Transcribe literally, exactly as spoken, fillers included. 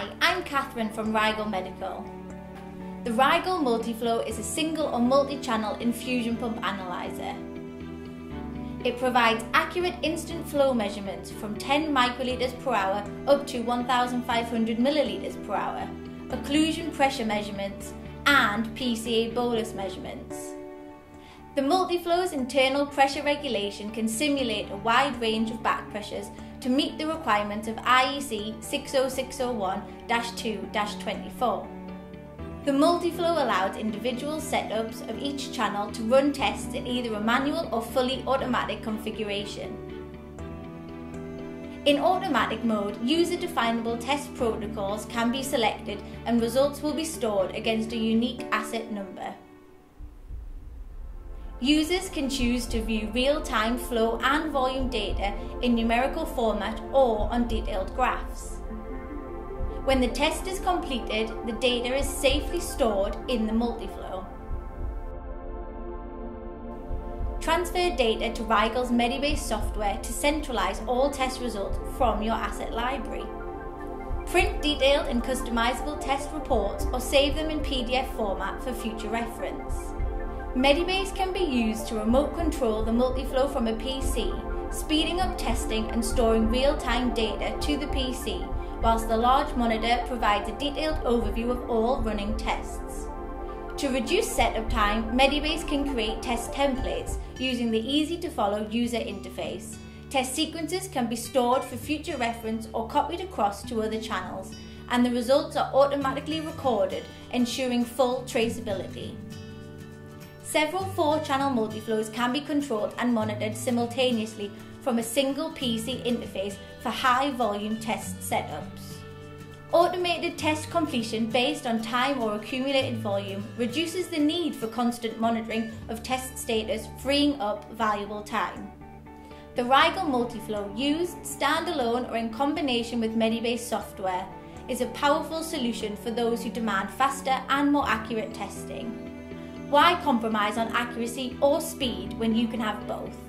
Hi, I'm Catherine from Rigel Medical. The Rigel Multi-Flo is a single or multi-channel infusion pump analyzer. It provides accurate instant flow measurements from ten microliters per hour up to one thousand five hundred milliliters per hour, occlusion pressure measurements and P C A bolus measurements. The Multi-Flo's internal pressure regulation can simulate a wide range of back pressures to meet the requirements of I E C six oh six oh one dash two dash twenty-four. The Multi-Flo allows individual setups of each channel to run tests in either a manual or fully automatic configuration. In automatic mode, user-definable test protocols can be selected and results will be stored against a unique asset number. Users can choose to view real-time flow and volume data in numerical format or on detailed graphs. When the test is completed, the data is safely stored in the Multi-Flo. Transfer data to Rigel's Medibase software to centralise all test results from your asset library. Print detailed and customisable test reports or save them in P D F format for future reference. Medibase can be used to remote control the Multi-Flo from a P C, speeding up testing and storing real-time data to the P C, whilst the large monitor provides a detailed overview of all running tests. To reduce setup time, Medibase can create test templates using the easy-to-follow user interface. Test sequences can be stored for future reference or copied across to other channels, and the results are automatically recorded, ensuring full traceability. Several four-channel Multi-Flos can be controlled and monitored simultaneously from a single P C interface for high-volume test setups. Automated test completion based on time or accumulated volume reduces the need for constant monitoring of test status, freeing up valuable time. The Rigel Multi-Flo, used standalone or in combination with Medibase software, is a powerful solution for those who demand faster and more accurate testing. Why compromise on accuracy or speed when you can have both?